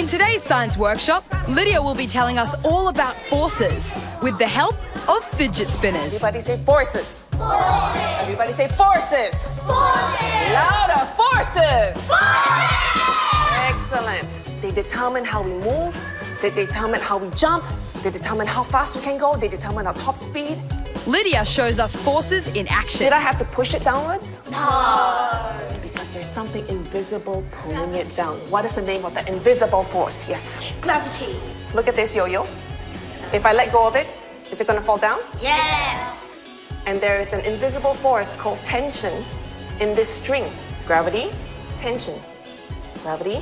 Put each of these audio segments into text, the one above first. In today's science workshop, Lydia will be telling us all about forces with the help of fidget spinners. Everybody say forces. Forces. Everybody say forces. Forces. Louder, forces. Forces. Excellent. They determine how we move. They determine how we jump. They determine how fast we can go. They determine our top speed. Lydia shows us forces in action. Did I have to push it downwards? No. Because there's something invisible pulling it down. What is the name of that invisible force? Yes. Gravity. Look at this yo-yo. If I let go of it, is it going to fall down? Yes. And there is an invisible force called tension in this string. Gravity, tension. Gravity,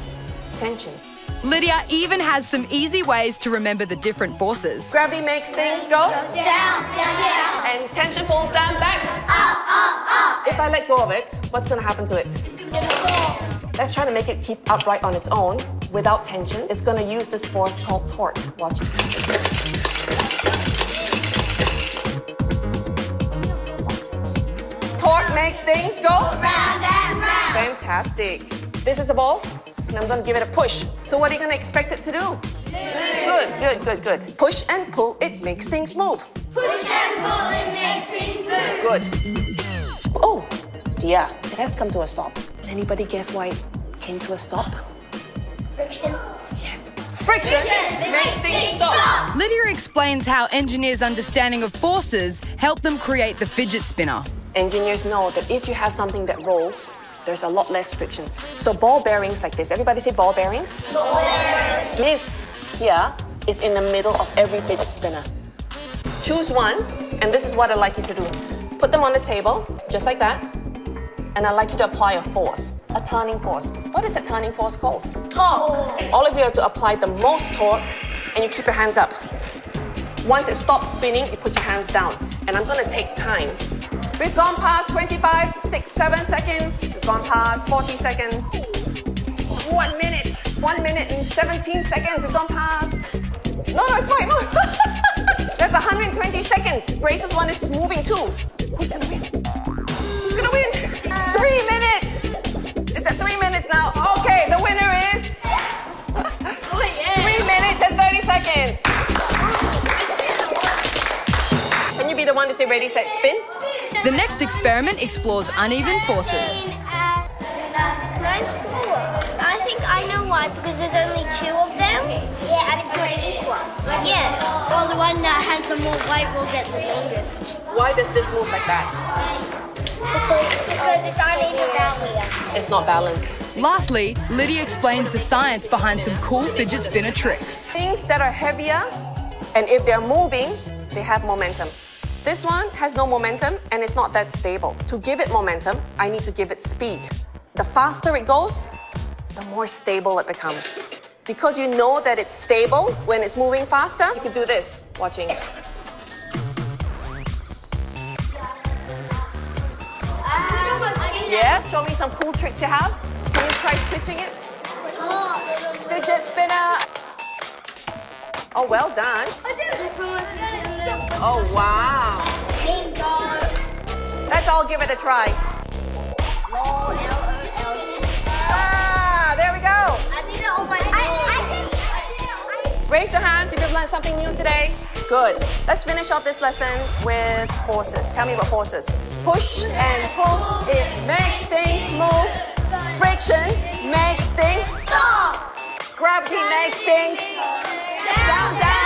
tension. Lydia even has some easy ways to remember the different forces. Gravity makes things go down, down. And tension falls down, back. Up, up, up. If I let go of it, what's going to happen to it? It's going to fall. Let's try to make it keep upright on its own without tension. It's going to use this force called torque. Watch it. Torque makes things go round and round. Fantastic. This is a ball. And I'm going to give it a push. So what are you going to expect it to do? Good. Push and pull, it makes things move. Push and pull, it makes things move. Good. Oh, dear. It has come to a stop. Can anybody guess why it came to a stop? Friction. Yes. Friction makes things stop. Lydia explains how engineers' understanding of forces help them create the fidget spinner. Engineers know that if you have something that rolls, there's a lot less friction. So ball bearings like this. Everybody say ball bearings. Ball bearings. This here is in the middle of every fidget spinner. Choose one, and this is what I'd like you to do. Put them on the table, just like that, and I'd like you to apply a force, a turning force. What is a turning force called? Torque. All of you have to apply the most torque, and you keep your hands up. Once it stops spinning, you put your hands down. And I'm going to take time. We've gone past 25, 6, 7 seconds. We've gone past 40 seconds. It's 1 minute. 1 minute and 17 seconds. We've gone past. No, it's fine. No. There's 120 seconds. Grace's one is moving too. Who's going to win? Who's going to win? 3 minutes. It's at 3 minutes now. Okay, the winner is... 3 minutes and 30 seconds. Can you be the one to say ready, set, spin? The next experiment explores uneven forces. Mine's four. I think I know why, because there's only two of them. Yeah, and it's not equal. Yeah, well, the one that has the more weight will get the longest. Why does this move like that? Because it's uneven balance. It's not balanced. Lastly, Lydia explains the science behind some cool fidget spinner tricks. Things that are heavier, and if they're moving, they have momentum. This one has no momentum, and it's not that stable. To give it momentum, I need to give it speed. The faster it goes, the more stable it becomes. Because you know that it's stable when it's moving faster, you can do this, watching. Yeah, show me some cool tricks you have. Can you try switching it? Fidget spinner. Oh, well done. Oh, wow. Bingo. Let's all give it a try. Ah, there we go. I did it on my own. Raise your hands if you've learned something new today. Good. Let's finish off this lesson with forces. Tell me about forces. Push and pull. It makes things move. Friction makes things stop. Gravity makes things down, down.